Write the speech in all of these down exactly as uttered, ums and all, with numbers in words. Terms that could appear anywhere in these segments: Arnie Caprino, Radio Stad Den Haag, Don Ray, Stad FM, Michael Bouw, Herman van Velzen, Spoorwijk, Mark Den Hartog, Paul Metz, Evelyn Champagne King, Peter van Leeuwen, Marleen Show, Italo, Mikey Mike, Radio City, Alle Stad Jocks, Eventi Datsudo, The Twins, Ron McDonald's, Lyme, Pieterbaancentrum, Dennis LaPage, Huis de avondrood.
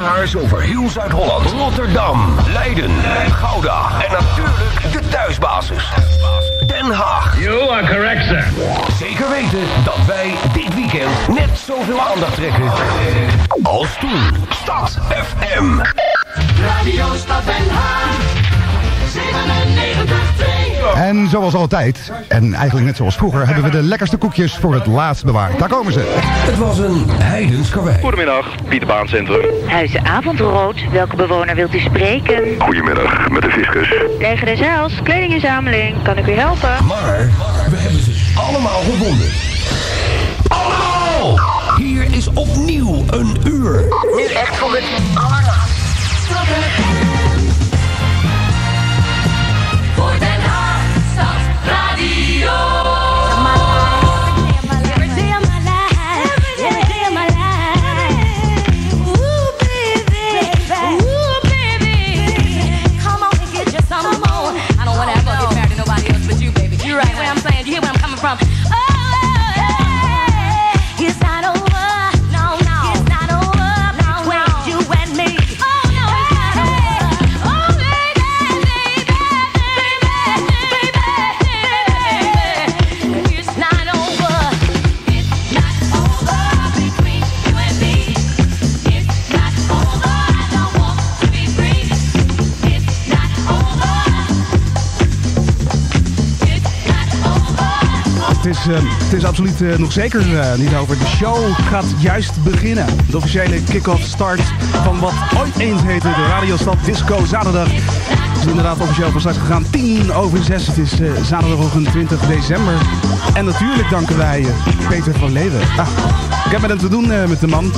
luisteraars over heel Zuid-Holland, Rotterdam, Leiden, Gouda en natuurlijk de thuisbasis. Den Haag. You are correct, sir. Zeker weten dat wij dit weekend net zoveel aandacht trekken als toen. Stad F M. Radio Stad Den Haag. zevenennegentig komma twee. En zoals altijd, en eigenlijk net zoals vroeger, hebben we de lekkerste koekjes voor het laatst bewaard. Daar komen ze. Het was een heidens karwei. Goedemiddag, Pieterbaancentrum. Huis de avondrood, welke bewoner wilt u spreken? Goedemiddag, met de fiscus. Tegen de zaals, kledinginzameling, kan ik u helpen? Maar we hebben ze allemaal gevonden. Allemaal! Hier is opnieuw een uur. Nu echt voor het allerlaatst. Voor Den Haag, Stad Radio. Every day of my life, every day of my life. Ooh baby, ooh baby. Come on and get you some more. I don't wanna ever get married to nobody else but you, baby. You right where I'm saying, you hear where I'm coming from. Het is, uh, het is absoluut uh, nog zeker uh, niet over. De show gaat juist beginnen. De officiële kick-off start van wat ooit eens heette de Radio Stad Disco Zaterdag. Het is inderdaad officieel van start gegaan. tien over zes. Het is uh, zaterdagochtend twintig december. En natuurlijk danken wij uh, Peter van Leeuwen. Ah, ik heb met hem te doen uh, met de man.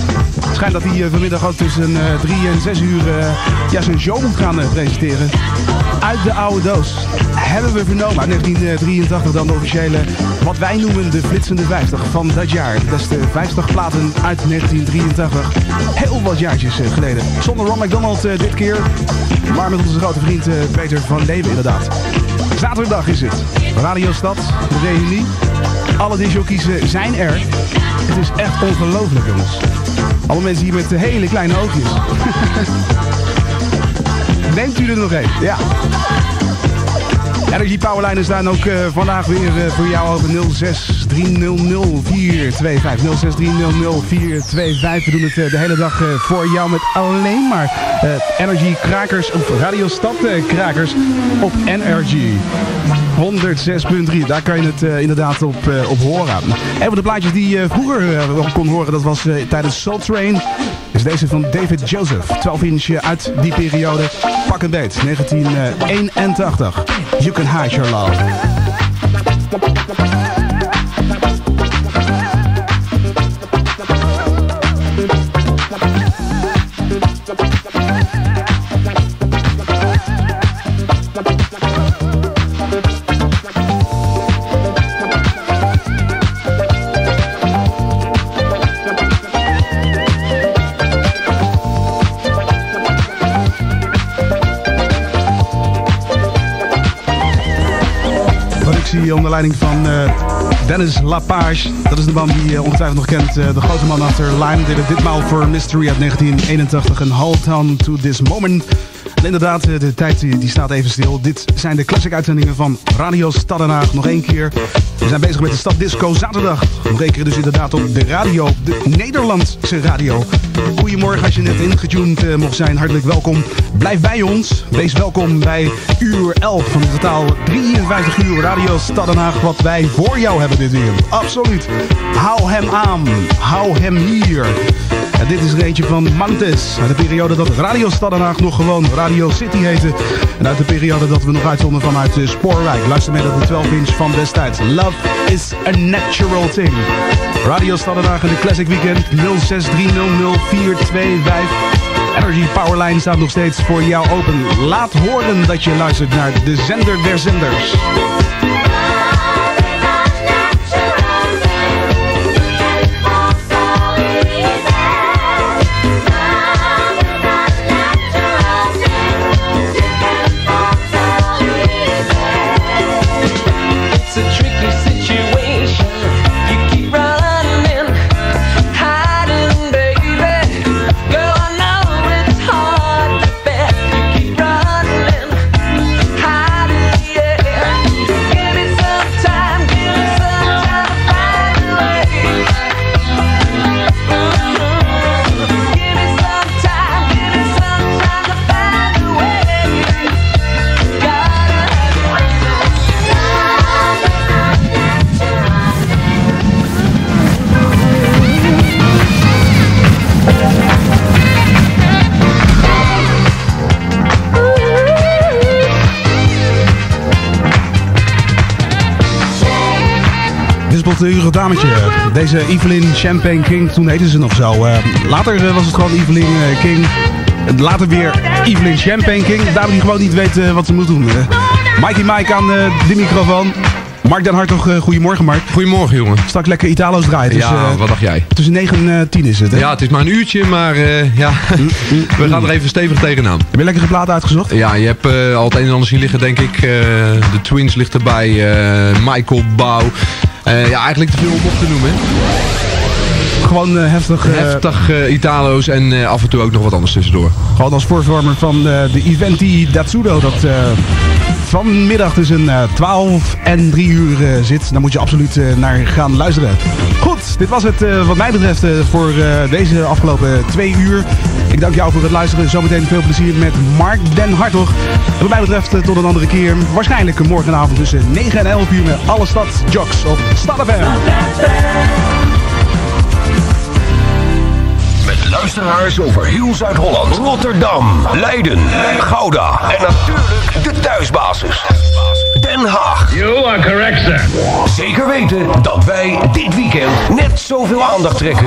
Het schijnt dat hij uh, vanmiddag ook tussen uh, drie en zes uur uh, ja, zijn show moet gaan uh, presenteren. Uit de oude doos hebben we vernomen. Uit negentien drieëntachtig dan de officiële, wat wij noemen de flitsende vijftig van dat jaar. Dat is de vijftig platen uit negentien drieëntachtig. Heel wat jaartjes geleden. Zonder Ron McDonald's uh, dit keer. Maar met onze grote vriend uh, Peter van Leeuwen inderdaad. Zaterdag is het. Radio Stad, de reunie. Alle disjockeys zijn er. Het is echt ongelooflijk, jongens. Alle mensen hier met hele kleine oogjes. Neemt u er nog een? Ja. Energy powerlijnen staan ook uh, vandaag weer uh, voor jou over nul zes drie nul nul vier twee vijf. nul zes drie nul nul vier twee vijf. We doen het uh, de hele dag uh, voor jou met alleen maar uh, Energy Krakers, of Radio Stad uh, Krakers op Energy honderdzes komma drie. Daar kan je het uh, inderdaad op, uh, op horen. Een van de plaatjes die je uh, vroeger uh, kon horen, dat was uh, tijdens Soul Train. Is deze van David Joseph. twaalf inch uit die periode. Pak een beet. negentien eenentachtig. You Can Hide Your Love. Onder leiding van uh, Dennis LaPage. Dat is de man die je ongetwijfeld nog kent. Uh, de grote man achter Lyme. Deed het ditmaal voor Mystery uit negentien eenentachtig. En Hold On To This Moment. En inderdaad, uh, de tijd die staat even stil. Dit zijn de classic uitzendingen van Radio Stad Den Haag. Nog één keer. We zijn bezig met de Stad Disco Zaterdag. Nog één keer dus inderdaad op de radio. De Nederlandse radio. Goedemorgen als je net ingetuned uh, mocht zijn. Hartelijk welkom. Blijf bij ons. Wees welkom bij uur elf van de totaal drieënvijftig uur Radio Stad Den Haag. Wat wij voor jou hebben dit weekend. Absoluut. Hou hem aan. Hou hem hier. En dit is er eentje van Mantes. Uit de periode dat Radio Stad Den Haag nog gewoon Radio City heette. En uit de periode dat we nog uitzonden vanuit uh, Spoorwijk. Luister mee naar de twaalf inch van destijds. Love is a natural thing. Radio Stad Den Haag in de Classic Weekend nul zes drie nul nul vier twee vijf. Energy Powerline staat nog steeds voor jou open. Laat horen dat je luistert naar de zender der zenders. Girl, I know avondurig dametje. Deze Evelyn Champagne King, toen heette ze nog zo. Uh, later uh, was het gewoon Evelyn uh, King. Later weer Evelyn Champagne King. Daarom die gewoon niet weet uh, wat ze moet doen. Uh, Mikey Mike aan uh, de microfoon. Mark Den Hartog, uh, goedemorgen Mark. Goedemorgen jongen. Straks lekker Italo's draait. Dus, ja, uh, wat dacht jij? Tussen negen en uh, tien is het, hè? Ja, het is maar een uurtje, maar uh, ja, mm, mm, we gaan er even stevig tegenaan. Heb je lekkere platen uitgezocht? Ja, je hebt uh, al het een en ander zien liggen, denk ik. Uh, de Twins ligt erbij, uh, Michael Bouw. Uh, ja, eigenlijk te veel om op te noemen, hè? Gewoon uh, heftig... Uh, heftig uh, Italo's en uh, af en toe ook nog wat anders tussendoor. Gewoon als voorvormer van uh, de Eventi Datsudo, dat... Uh, vanmiddag tussen uh, twaalf en drie uur uh, zit. Daar moet je absoluut uh, naar gaan luisteren. Goed, dit was het uh, wat mij betreft uh, voor uh, deze afgelopen twee uur. Ik dank jou voor het luisteren. Zometeen veel plezier met Mark Den Hartog. En wat mij betreft uh, tot een andere keer. Waarschijnlijk morgenavond tussen negen en elf uur met Alle Stad Jocks op Stad F M. Met luisteraars over heel Zuid-Holland, Rotterdam, Leiden, Gouda en natuurlijk de thuisbasis. Den Haag. You are correct, sir. Zeker weten dat wij dit weekend net zoveel aandacht trekken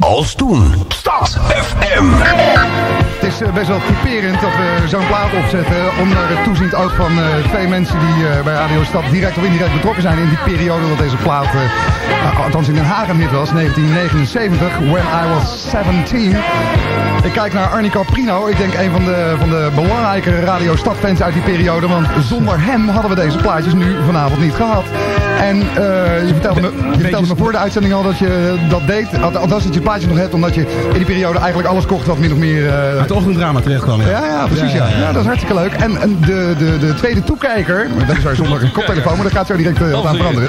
als toen. Stad F M. Het is best wel typerend dat we zo'n plaat opzetten onder het toeziend oog van uh, twee mensen die uh, bij Radio Stad direct of indirect betrokken zijn in die periode dat deze plaat, uh, althans in Den Haag een hit was, negentien negenenzeventig, When I Was zeventien. Ik kijk naar Arnie Caprino, ik denk een van de, van de belangrijkere Radio Stad fans uit die periode, want zonder hem hadden we deze plaatjes nu vanavond niet gehad. En uh, je vertelde, me, je vertelde me voor de uitzending al dat je dat deed, althans dat je het plaatje nog hebt, omdat je in die periode eigenlijk alles kocht wat min of meer... Uh, het ochtenddrama terecht kwam. Ja, ja, ja precies ja, ja. Ja, ja. Ja. Dat is hartstikke leuk. En, en de, de, de tweede toekijker, dat is waar zonder een koptelefoon, maar dat gaat zo direct uh, wat aan veranderen,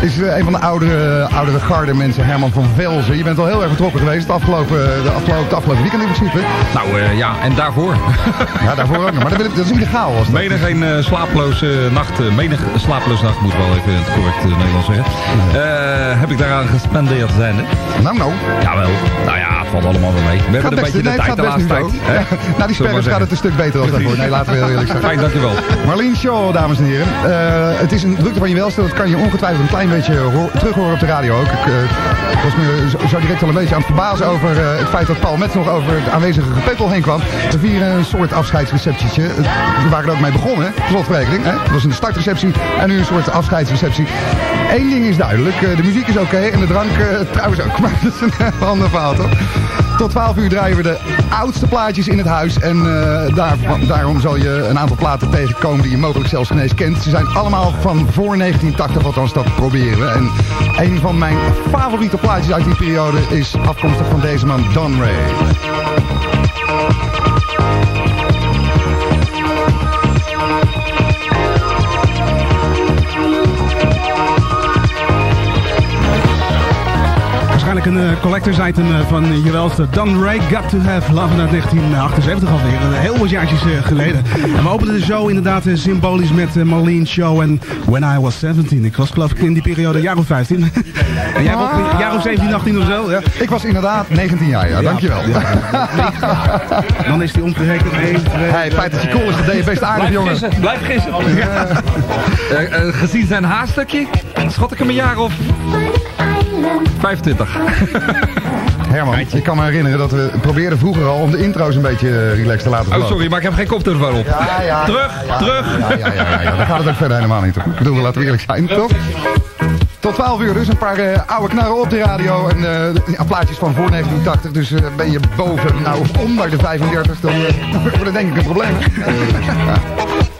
is uh, een van de oudere, oudere garde mensen, Herman van Velzen. Je bent al heel erg betrokken geweest de afgelopen, de afgelopen, de afgelopen weekend in principe. Nou uh, ja, en daarvoor. Ja, daarvoor ook nog. Maar dat, dat is illegaal. Was dat. Menig een uh, slaaploze uh, nacht, uh, menig slaaploze nacht moet wel even in het correct uh, Nederlands zeggen. Uh, heb ik daaraan gespendeerd zijn, hè? Nou, nou. Jawel. Nou ja, valt allemaal wel mee. We hebben een beetje de tijd de laatste tijd. Na die sperms gaat het een stuk beter dan daarvoor. Nee, laten we heel eerlijk zijn. Fijn, dankjewel. Marleen Show, dames en heren. Uh, het is een drukte van je welste. Dat kan je ongetwijfeld een klein beetje hoor, terug horen op de radio ook. Ik uh, was me zo, zo direct al een beetje aan het verbazen over uh, het feit dat Paul Metz nog over het aanwezige gepetel heen kwam. We vieren een soort afscheidsreceptietje. We waren er ook mee begonnen, slotverrekening. Het was een startreceptie en nu een soort afscheidsreceptie. Eén ding is duidelijk, uh, de muziek is oké okay, en de drank uh, trouwens ook. Maar dat is een uh, ander verhaal toch? Tot twaalf uur draaien we de oudste plaatjes in het huis. En uh, daar, daarom zal je een aantal platen tegenkomen die je mogelijk zelfs ineens kent. Ze zijn allemaal van voor negentien tachtig, althans dat proberen. En een van mijn favoriete plaatjes uit die periode is afkomstig van deze man Don Ray. Een uh, collectors item uh, van uh, jewelste Don Ray, Got to Have Love uit negentien achtenzeventig alweer. Uh, heel wat jaartjes uh, geleden. En we openden de show inderdaad uh, symbolisch met uh, Marleen Show en When I Was zeventien. Ik was geloof ik in die periode een jaar of vijftien. En jij was een jaar of zeventien, achttien of zo? Ja. Ik was inderdaad negentien jaar, ja, ja dankjewel. Ja, ja. Dan is die omgerekend. Hé, hey, feit dat je kool is gedaan, best aardig jongen. Blijf gissen. Uh, uh, uh, gezien zijn haarstukje, schat ik hem een jaar of... vijfentwintig. Herman, ik kan me herinneren dat we probeerden vroeger al om de intro's een beetje relaxed te laten verlopen. Oh sorry, maar ik heb geen koptelefoon op. Ja, ja, ja, terug, ja, ja, terug. Ja, ja, ja, ja, ja. Dan gaat het ook verder helemaal niet. Ik bedoel, laten we eerlijk zijn, toch? Tot twaalf uur dus, een paar uh, oude knarren op de radio en uh, ja, plaatjes van voor negentien tachtig. Dus uh, ben je boven, nou of onder de vijfendertig, dan wordt uh, het denk ik een probleem.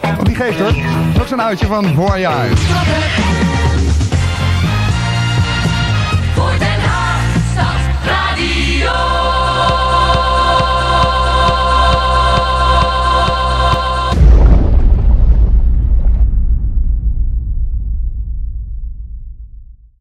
Want die geeft hoor. Nog zo'n uitje van Voyage. Voor Den Haag, Stad Radio.